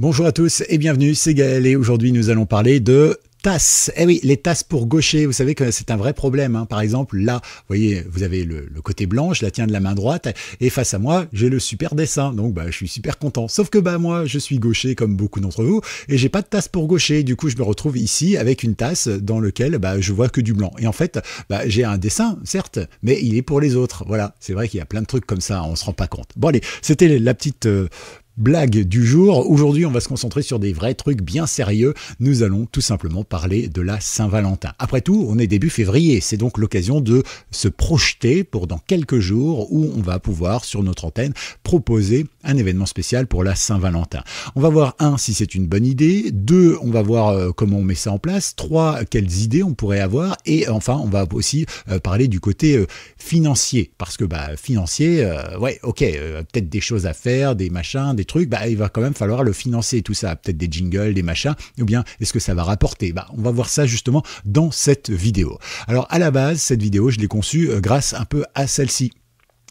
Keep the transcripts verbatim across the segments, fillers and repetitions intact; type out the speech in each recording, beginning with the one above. Bonjour à tous et bienvenue, c'est Gaël et aujourd'hui nous allons parler de tasses. Eh oui, les tasses pour gaucher, vous savez que c'est un vrai problème. Hein. Par exemple, là, vous voyez, vous avez le, le côté blanc, je la tiens de la main droite et face à moi, j'ai le super dessin. Donc, bah, je suis super content. Sauf que, bah, moi, je suis gaucher comme beaucoup d'entre vous et j'ai pas de tasse pour gaucher. Du coup, je me retrouve ici avec une tasse dans laquelle, bah, je vois que du blanc. Et en fait, bah, j'ai un dessin, certes, mais il est pour les autres. Voilà, c'est vrai qu'il y a plein de trucs comme ça, on se rend pas compte. Bon, allez, c'était la petite... Euh, blague du jour. Aujourd'hui, on va se concentrer sur des vrais trucs bien sérieux. Nous allons tout simplement parler de la Saint-Valentin. Après tout, on est début février. C'est donc l'occasion de se projeter pour dans quelques jours où on va pouvoir, sur notre antenne, proposer un événement spécial pour la Saint-Valentin. On va voir, un, si c'est une bonne idée. Deux, on va voir comment on met ça en place. Trois, quelles idées on pourrait avoir. Et enfin, on va aussi parler du côté financier. Parce que, bah, financier, euh, ouais, ok, euh, peut-être des choses à faire, des machins, des truc, bah, il va quand même falloir le financer, tout ça, peut-être des jingles, des machins, ou bien est-ce que ça va rapporter? Bah, on va voir ça justement dans cette vidéo. Alors à la base, cette vidéo, je l'ai conçue grâce un peu à celle-ci.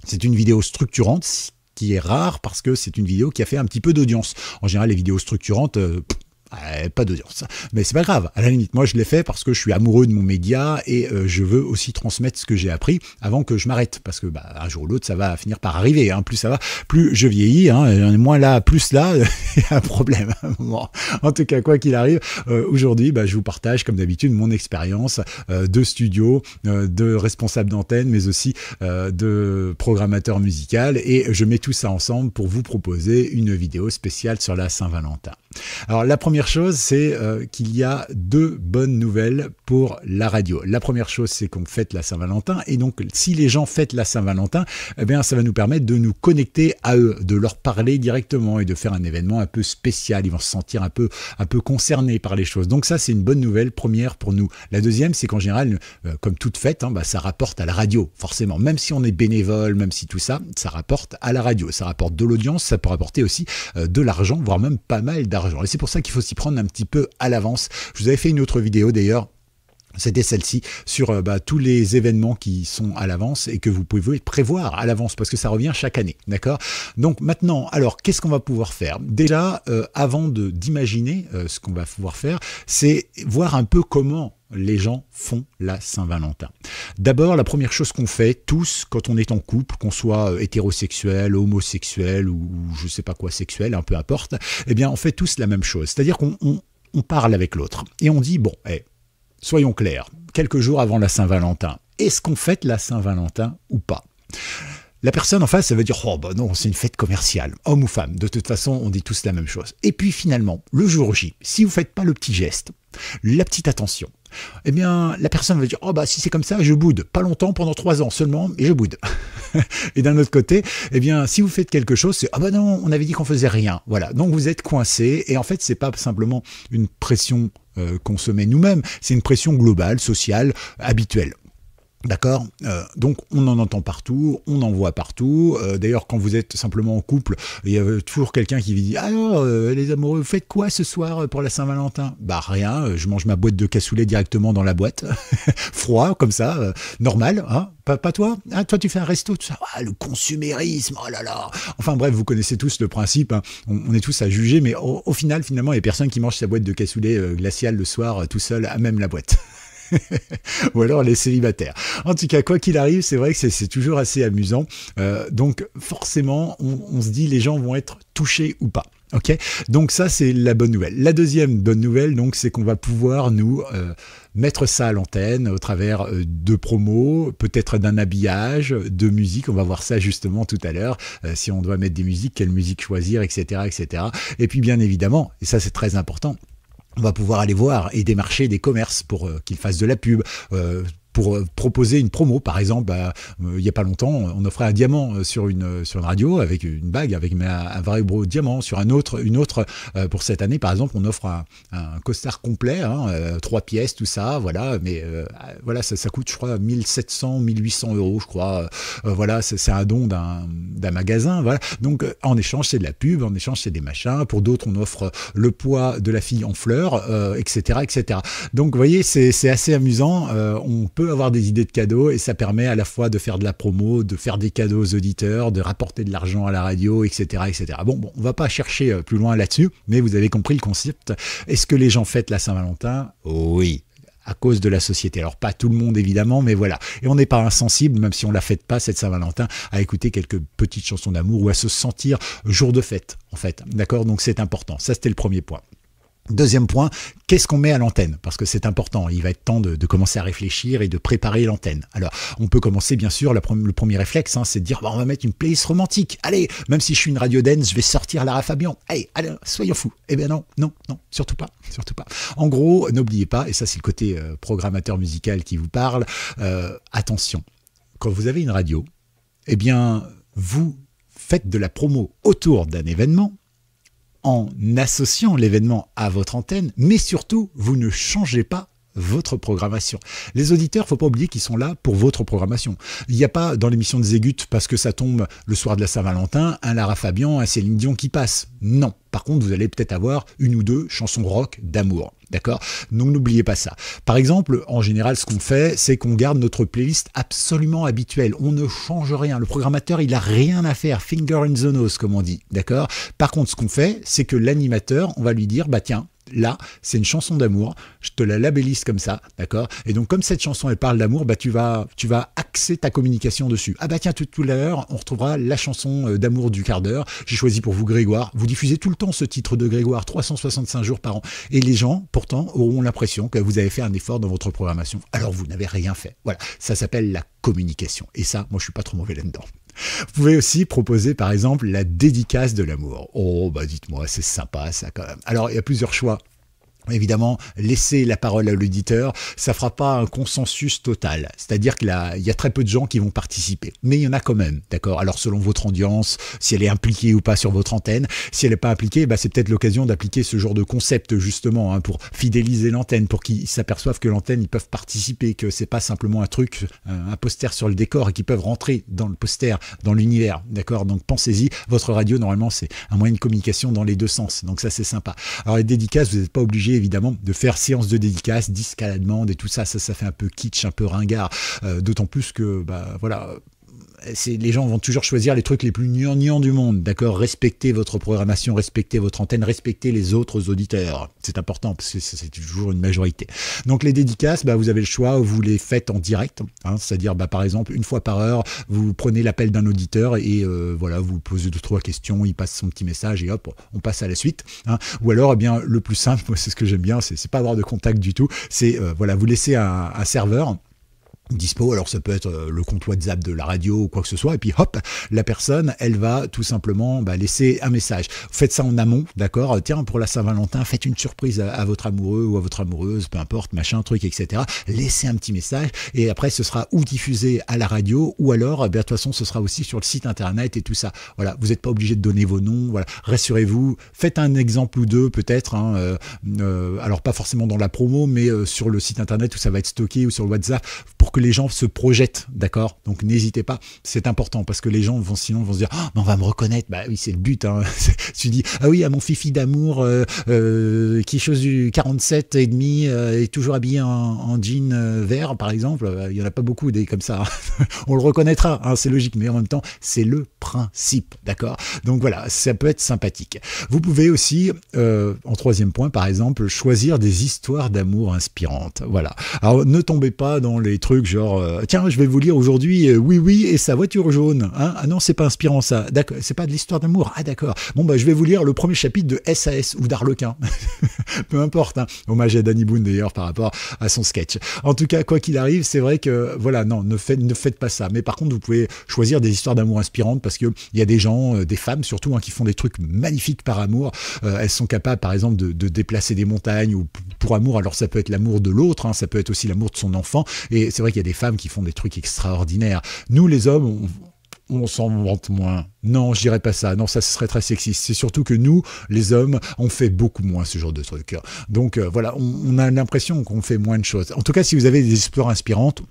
C'est une vidéo structurante qui est rare parce que c'est une vidéo qui a fait un petit peu d'audience. En général, les vidéos structurantes... Euh, Euh, pas d'audience, mais c'est pas grave. À la limite, moi je l'ai fait parce que je suis amoureux de mon média et euh, je veux aussi transmettre ce que j'ai appris avant que je m'arrête, parce que bah, un jour ou l'autre ça va finir par arriver. Hein. Plus ça va, plus je vieillis, hein, moins là, plus là, il y a un problème. Bon. En tout cas, quoi qu'il arrive, euh, aujourd'hui, bah, je vous partage comme d'habitude mon expérience euh, de studio, euh, de responsable d'antenne, mais aussi euh, de programmateur musical, et je mets tout ça ensemble pour vous proposer une vidéo spéciale sur la Saint-Valentin. Alors la première chose, c'est euh, qu'il y a deux bonnes nouvelles pour la radio. La première chose, c'est qu'on fête la Saint-Valentin, et donc si les gens fêtent la Saint-Valentin, eh bien ça va nous permettre de nous connecter à eux, de leur parler directement et de faire un événement un peu spécial. Ils vont se sentir un peu, un peu concernés par les choses. Donc ça, c'est une bonne nouvelle première pour nous. La deuxième, c'est qu'en général, euh, comme toute fête, hein, bah, ça rapporte à la radio, forcément. Même si on est bénévole, même si tout ça, ça rapporte à la radio. Ça rapporte de l'audience, ça peut rapporter aussi euh, de l'argent, voire même pas mal d'argent. Et c'est pour ça qu'il faut s'y prendre un petit peu à l'avance. Je vous avais fait une autre vidéo d'ailleurs, c'était celle-ci, sur bah, tous les événements qui sont à l'avance et que vous pouvez prévoir à l'avance parce que ça revient chaque année, d'accord? Donc maintenant, alors, qu'est-ce qu'on va pouvoir faire? Déjà, euh, avant de d'imaginer euh, ce qu'on va pouvoir faire, c'est voir un peu comment les gens font la Saint-Valentin. D'abord, la première chose qu'on fait tous quand on est en couple, qu'on soit hétérosexuel, homosexuel ou je sais pas quoi sexuel, hein, peu importe, eh bien, on fait tous la même chose. C'est-à-dire qu'on on, on parle avec l'autre et on dit, bon, hey, soyons clairs, quelques jours avant la Saint-Valentin, est-ce qu'on fête la Saint-Valentin ou pas? La personne en face, elle va dire « Oh, bah non, c'est une fête commerciale, homme ou femme, de toute façon, on dit tous la même chose. » Et puis finalement, le jour J, si vous ne faites pas le petit geste, la petite attention, eh bien, la personne va dire « Oh, bah si c'est comme ça, je boude, pas longtemps, pendant trois ans seulement, et je boude. » Et d'un autre côté, eh bien, si vous faites quelque chose, c'est « Ah bah non, on avait dit qu'on faisait rien. » Voilà, donc vous êtes coincé, et en fait, c'est pas simplement une pression euh, qu'on se met nous-mêmes, c'est une pression globale, sociale, habituelle. D'accord, euh, donc on en entend partout, on en voit partout. Euh, D'ailleurs, quand vous êtes simplement en couple, il y a toujours quelqu'un qui dit « Alors, euh, les amoureux, vous faites quoi ce soir pour la Saint-Valentin ?»« Bah rien, je mange ma boîte de cassoulet directement dans la boîte, froid comme ça, euh, normal, hein. Pas, pas toi, hein, toi tu fais un resto, tout ça. Ah, le consumérisme, oh là là. » Enfin bref, vous connaissez tous le principe, hein. on, on est tous à juger, mais au, au final, finalement, il y a personne qui mange sa boîte de cassoulet euh, glaciale le soir euh, tout seul à même la boîte. Ou alors les célibataires. En tout cas, quoi qu'il arrive, c'est vrai que c'est toujours assez amusant. Euh, donc forcément, on, on se dit les gens vont être touchés ou pas. Ok, donc ça c'est la bonne nouvelle. La deuxième bonne nouvelle, donc, c'est qu'on va pouvoir nous euh, mettre ça à l'antenne au travers euh, de promos, peut-être d'un habillage, de musique. On va voir ça justement tout à l'heure. Euh, si on doit mettre des musiques, quelle musique choisir, et cetera, et cetera. Et puis bien évidemment, et ça c'est très important, on va pouvoir aller voir et démarcher des commerces pour euh, qu'ils fassent de la pub, euh, pour euh, proposer une promo. Par exemple, bah, euh, il n'y a pas longtemps, on offrait un diamant sur une, sur une radio avec une bague, avec un, un vrai gros diamant. Sur un autre, une autre, euh, pour cette année, par exemple, on offre un, un costard complet, hein, euh, trois pièces, tout ça, voilà. Mais euh, voilà, ça, ça coûte, je crois, mille sept cents, mille huit cents euros, je crois. Euh, voilà, c'est un don d'un magasin, voilà. Donc, en échange, c'est de la pub, en échange, c'est des machins. Pour d'autres, on offre le poids de la fille en fleurs, euh, et cetera, et cetera. Donc, vous voyez, c'est assez amusant. Euh, on peut peut avoir des idées de cadeaux et ça permet à la fois de faire de la promo, de faire des cadeaux aux auditeurs, de rapporter de l'argent à la radio, et cetera, et cetera. Bon, bon, on va pas chercher plus loin là-dessus, mais vous avez compris le concept. Est-ce que les gens fêtent la Saint-Valentin? Oui, à cause de la société. Alors, pas tout le monde, évidemment, mais voilà. Et on n'est pas insensible, même si on ne la fête pas, cette Saint-Valentin, à écouter quelques petites chansons d'amour ou à se sentir jour de fête, en fait. D'accord? Donc, c'est important. Ça, c'était le premier point. Deuxième point, qu'est-ce qu'on met à l'antenne? Parce que c'est important, il va être temps de, de commencer à réfléchir et de préparer l'antenne. Alors, on peut commencer, bien sûr, la, le premier réflexe, hein, c'est de dire, bah, on va mettre une playlist romantique. Allez, même si je suis une radio dance, je vais sortir Lara Fabian. Allez, allez, soyons fous. Eh bien non, non, non, surtout pas, surtout pas. En gros, n'oubliez pas, et ça c'est le côté euh, programmateur musical qui vous parle, euh, attention, quand vous avez une radio, eh bien, vous faites de la promo autour d'un événement, en associant l'événement à votre antenne, mais surtout, vous ne changez pas votre programmation. Les auditeurs, il ne faut pas oublier qu'ils sont là pour votre programmation. Il n'y a pas dans l'émission des Aigus, parce que ça tombe le soir de la Saint-Valentin, un Lara Fabian, un Céline Dion qui passe. Non. Par contre, vous allez peut-être avoir une ou deux chansons rock d'amour. D'accord? Donc n'oubliez pas ça. Par exemple, en général, ce qu'on fait, c'est qu'on garde notre playlist absolument habituelle. On ne change rien. Le programmateur, il n'a rien à faire. Finger in the nose, comme on dit. D'accord? Par contre, ce qu'on fait, c'est que l'animateur, on va lui dire, bah tiens, là, c'est une chanson d'amour, je te la labellise comme ça, d'accord? Et donc, comme cette chanson, elle parle d'amour, bah, tu vas, tu vas axer ta communication dessus. Ah bah tiens, tout, tout à l'heure, on retrouvera la chanson d'amour du quart d'heure. J'ai choisi pour vous Grégoire. Vous diffusez tout le temps ce titre de Grégoire, trois cent soixante-cinq jours par an. Et les gens, pourtant, auront l'impression que vous avez fait un effort dans votre programmation, alors vous n'avez rien fait. Voilà, ça s'appelle la communication. Et ça, moi, je suis pas trop mauvais là-dedans. Vous pouvez aussi proposer, par exemple, la dédicace de l'amour. Oh, bah dites-moi, c'est sympa ça quand même. Alors, il y a plusieurs choix. Évidemment, laisser la parole à l'auditeur, ça ne fera pas un consensus total. C'est-à-dire qu'il y a très peu de gens qui vont participer. Mais il y en a quand même, d'accord? Alors, selon votre audience, si elle est impliquée ou pas sur votre antenne, si elle n'est pas impliquée, bah, c'est peut-être l'occasion d'appliquer ce genre de concept, justement, hein, pour fidéliser l'antenne, pour qu'ils s'aperçoivent que l'antenne, ils peuvent participer, que ce n'est pas simplement un truc, un poster sur le décor, et qu'ils peuvent rentrer dans le poster, dans l'univers, d'accord? Donc, pensez-y. Votre radio, normalement, c'est un moyen de communication dans les deux sens. Donc, ça, c'est sympa. Alors, les dédicaces, vous n'êtes pas obligé, évidemment, de faire séance de dédicace, disque à la demande et tout ça, ça, ça fait un peu kitsch, un peu ringard, euh, d'autant plus que, bah, voilà, les gens vont toujours choisir les trucs les plus gnangnans du monde, d'accord? Respectez votre programmation, respectez votre antenne, respectez les autres auditeurs. C'est important parce que c'est toujours une majorité. Donc les dédicaces, bah, vous avez le choix, vous les faites en direct, hein, c'est-à-dire bah, par exemple une fois par heure, vous prenez l'appel d'un auditeur et euh, voilà, vous posez deux trois questions, il passe son petit message et hop, on passe à la suite. Hein. Ou alors, eh bien le plus simple, moi c'est ce que j'aime bien, c'est pas avoir de contact du tout, c'est euh, voilà, vous laissez un, un serveur dispo, alors ça peut être le compte WhatsApp de la radio ou quoi que ce soit, et puis hop, la personne, elle va tout simplement bah, laisser un message. Faites ça en amont, d'accord? Tiens, pour la Saint-Valentin, faites une surprise à, à votre amoureux ou à votre amoureuse, peu importe, machin, truc, et cetera. Laissez un petit message, et après, ce sera ou diffusé à la radio, ou alors, eh bien, de toute façon, ce sera aussi sur le site internet et tout ça. Voilà, vous n'êtes pas obligé de donner vos noms, voilà, rassurez-vous, faites un exemple ou deux, peut-être, hein, euh, euh, alors pas forcément dans la promo, mais euh, sur le site internet où ça va être stocké, ou sur le WhatsApp, pour que les gens se projettent, d'accord? Donc n'hésitez pas, c'est important parce que les gens vont sinon vont se dire, oh, on va me reconnaître, bah oui c'est le but, hein. Tu dis, ah oui, à mon fifi d'amour euh, euh, qui chose du quarante-sept et demi euh, est toujours habillé en, en jean euh, vert par exemple, il y en a pas beaucoup des comme ça, hein. On le reconnaîtra, hein, c'est logique, mais en même temps c'est le principe, d'accord? Donc voilà, ça peut être sympathique. Vous pouvez aussi, euh, en troisième point par exemple, choisir des histoires d'amour inspirantes, voilà. Alors ne tombez pas dans les trucs genre euh, tiens je vais vous lire aujourd'hui euh, oui oui et sa voiture jaune, hein? Ah non c'est pas inspirant ça, d'accord, c'est pas de l'histoire d'amour, ah d'accord, bon bah je vais vous lire le premier chapitre de S A S ou d'Arlequin. Peu importe, hein. Hommage à Danny Boone d'ailleurs par rapport à son sketch. En tout cas quoi qu'il arrive, c'est vrai que voilà, non, ne faites, ne faites pas ça, mais par contre vous pouvez choisir des histoires d'amour inspirantes parce que il y a des gens, euh, des femmes surtout, hein, qui font des trucs magnifiques par amour, euh, elles sont capables par exemple de, de déplacer des montagnes ou pour amour, alors ça peut être l'amour de l'autre, hein, ça peut être aussi l'amour de son enfant, et c'est vrai qu'il y a des femmes qui font des trucs extraordinaires. Nous, les hommes, on, on s'en vante moins. Non, je dirais pas ça. Non, ça, ce serait très sexiste. C'est surtout que nous, les hommes, on fait beaucoup moins ce genre de trucs. Donc, euh, voilà, on, on a l'impression qu'on fait moins de choses. En tout cas, si vous avez des histoires inspirantes,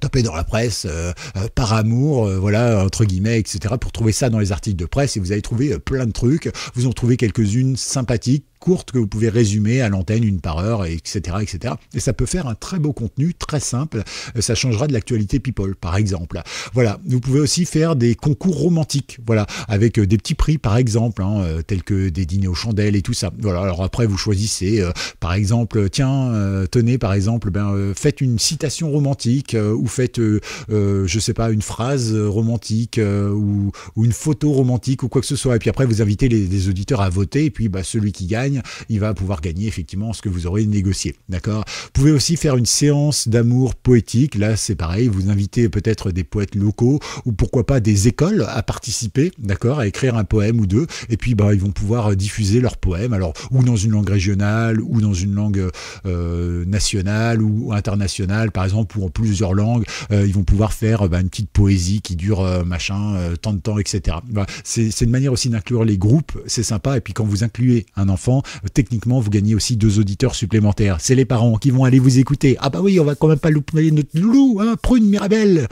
tapez dans la presse, euh, euh, par amour, euh, voilà, entre guillemets, et cetera, pour trouver ça dans les articles de presse, et vous allez trouver euh, plein de trucs. Vous en trouvez quelques-unes sympathiques, courtes que vous pouvez résumer à l'antenne une par heure, et cetera, et cetera. Et ça peut faire un très beau contenu, très simple. Ça changera de l'actualité People, par exemple. Voilà. Vous pouvez aussi faire des concours romantiques, voilà, avec des petits prix, par exemple, hein, tels que des dîners aux chandelles et tout ça. Voilà. Alors après, vous choisissez, euh, par exemple, tiens, euh, tenez, par exemple, ben, euh, faites une citation romantique euh, ou faites, euh, euh, je sais pas, une phrase romantique euh, ou, ou une photo romantique ou quoi que ce soit. Et puis après, vous invitez les, les auditeurs à voter. Et puis, bah, celui qui gagne, il va pouvoir gagner effectivement ce que vous aurez négocié. D'accord. Vous pouvez aussi faire une séance d'amour poétique. Là, c'est pareil. Vous invitez peut-être des poètes locaux ou pourquoi pas des écoles à participer, d'accord, à écrire un poème ou deux. Et puis, bah, ils vont pouvoir diffuser leurs poèmes. Alors, ou dans une langue régionale, ou dans une langue euh, nationale ou internationale, par exemple, ou en plusieurs langues. Euh, ils vont pouvoir faire bah, une petite poésie qui dure euh, machin euh, tant de temps, et cetera. Bah, c'est une manière aussi d'inclure les groupes. C'est sympa. Et puis, quand vous incluez un enfant, euh, techniquement, vous gagnez aussi deux auditeurs supplémentaires. C'est les parents qui vont aller vous écouter. Ah bah oui, on va quand même pas louper notre loulou, hein, Prune Mirabelle.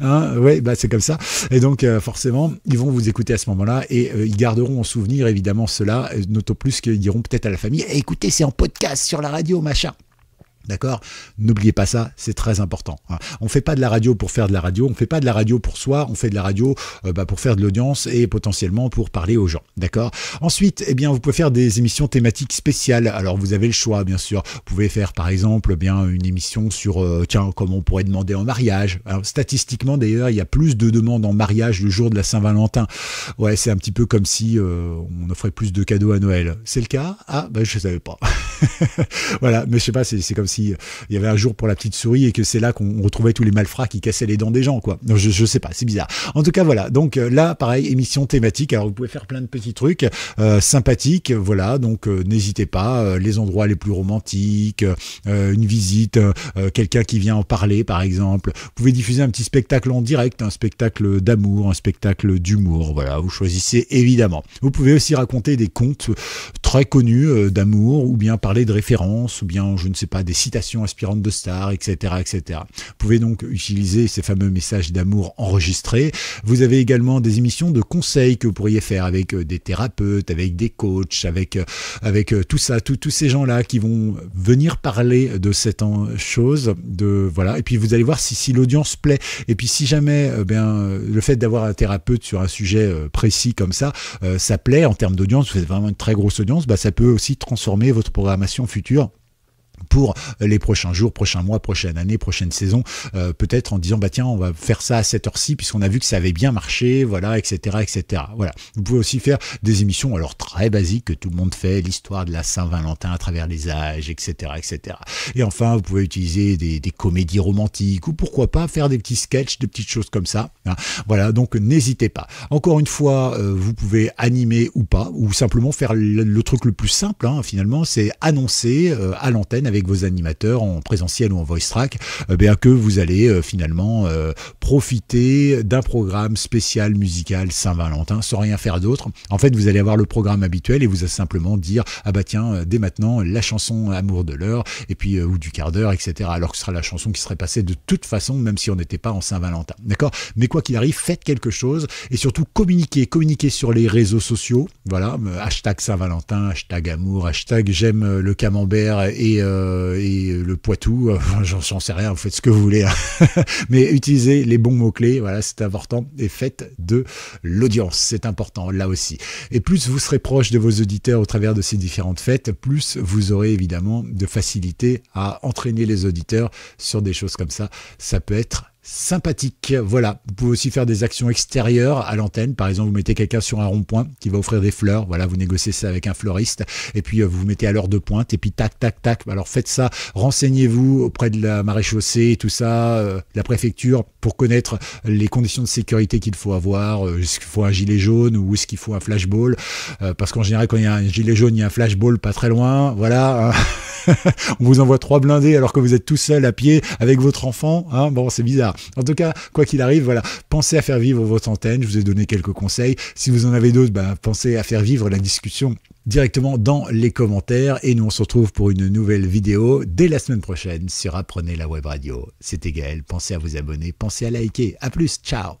Hein, ouais, bah c'est comme ça. Et donc euh, forcément, ils vont vous écouter à ce moment-là et euh, ils garderont en souvenir évidemment cela, d'autant plus qu'ils diront peut-être à la famille, eh, écoutez, c'est en podcast sur la radio, machin. D'accord? N'oubliez pas ça, c'est très important. On ne fait pas de la radio pour faire de la radio, on ne fait pas de la radio pour soi, on fait de la radio euh, bah, pour faire de l'audience et potentiellement pour parler aux gens. D'accord? Ensuite, eh bien, vous pouvez faire des émissions thématiques spéciales. Alors, vous avez le choix, bien sûr. Vous pouvez faire, par exemple, eh bien, une émission sur, euh, tiens, comment on pourrait demander en mariage. Alors, statistiquement, d'ailleurs, il y a plus de demandes en mariage le jour de la Saint-Valentin. Ouais, c'est un petit peu comme si euh, on offrait plus de cadeaux à Noël. C'est le cas? Ah, bah, je ne savais pas. Voilà, mais je sais pas, c'est comme si il y avait un jour pour la petite souris et que c'est là qu'on retrouvait tous les malfrats qui cassaient les dents des gens, quoi. Je, je sais pas, c'est bizarre. En tout cas, voilà. Donc là, pareil, émission thématique. Alors, vous pouvez faire plein de petits trucs euh, sympathiques, voilà. Donc, euh, n'hésitez pas. Euh, les endroits les plus romantiques, euh, une visite, euh, quelqu'un qui vient en parler, par exemple. Vous pouvez diffuser un petit spectacle en direct, un spectacle d'amour, un spectacle d'humour, voilà. Vous choisissez évidemment. Vous pouvez aussi raconter des contes très connus euh, d'amour ou bien parler de références ou bien, je ne sais pas, des citations inspirantes de stars, et cetera, et cetera. Vous pouvez donc utiliser ces fameux messages d'amour enregistrés. Vous avez également des émissions de conseils que vous pourriez faire avec des thérapeutes, avec des coachs, avec, avec tout ça, tout, tous ces gens-là qui vont venir parler de cette chose. De, voilà. Et puis, vous allez voir si, si l'audience plaît. Et puis, si jamais eh bien, le fait d'avoir un thérapeute sur un sujet précis comme ça, euh, ça plaît en termes d'audience, vous avez vraiment une très grosse audience, bah, ça peut aussi transformer votre programmation future pour les prochains jours, prochains mois, prochaine année, prochaine saison, euh, peut-être en disant bah tiens, on va faire ça à cette heure-ci puisqu'on a vu que ça avait bien marché, voilà, et cetera, et cetera. Voilà. Vous pouvez aussi faire des émissions alors très basiques que tout le monde fait, l'histoire de la Saint-Valentin à travers les âges, et cetera, et cetera. Et enfin, vous pouvez utiliser des, des comédies romantiques ou pourquoi pas faire des petits sketchs, des petites choses comme ça. Hein. Voilà, donc n'hésitez pas. Encore une fois, euh, vous pouvez animer ou pas, ou simplement faire le, le truc le plus simple hein, finalement, c'est annoncer euh, à l'antenne avec vos animateurs en présentiel ou en voice track, eh bien que vous allez euh, finalement euh, profiter d'un programme spécial musical Saint-Valentin sans rien faire d'autre. En fait, vous allez avoir le programme habituel et vous allez simplement dire ah bah tiens, dès maintenant la chanson amour de l'heure et puis euh, ou du quart d'heure, et cetera. Alors que ce sera la chanson qui serait passée de toute façon, même si on n'était pas en Saint-Valentin, d'accord. Mais quoi qu'il arrive, faites quelque chose et surtout communiquez, communiquez sur les réseaux sociaux. Voilà, hashtag Saint-Valentin, hashtag amour, hashtag j'aime le camembert et euh, et le Poitou, j'en sais rien, vous faites ce que vous voulez, hein. Mais utilisez les bons mots-clés, voilà, c'est important, et faites de l'audience, c'est important, là aussi. Et plus vous serez proche de vos auditeurs au travers de ces différentes fêtes, plus vous aurez évidemment de facilité à entraîner les auditeurs sur des choses comme ça, ça peut être sympathique. Voilà, vous pouvez aussi faire des actions extérieures à l'antenne, par exemple vous mettez quelqu'un sur un rond-point qui va offrir des fleurs, voilà, vous négociez ça avec un fleuriste et puis vous vous mettez à l'heure de pointe et puis tac tac tac, alors faites ça, renseignez-vous auprès de la maréchaussée et tout ça, euh, la préfecture pour connaître les conditions de sécurité qu'il faut avoir, euh, est-ce qu'il faut un gilet jaune ou est-ce qu'il faut un flashball, euh, parce qu'en général quand il y a un gilet jaune, il y a un flashball pas très loin, voilà, hein. On vous envoie trois blindés alors que vous êtes tout seul à pied avec votre enfant, hein, bon c'est bizarre. En tout cas, quoi qu'il arrive, voilà, pensez à faire vivre votre antenne, je vous ai donné quelques conseils, si vous en avez d'autres, bah, pensez à faire vivre la discussion directement dans les commentaires et nous on se retrouve pour une nouvelle vidéo dès la semaine prochaine sur Apprenez la web radio. C'était Gaël, pensez à vous abonner, pensez à liker, à plus, ciao.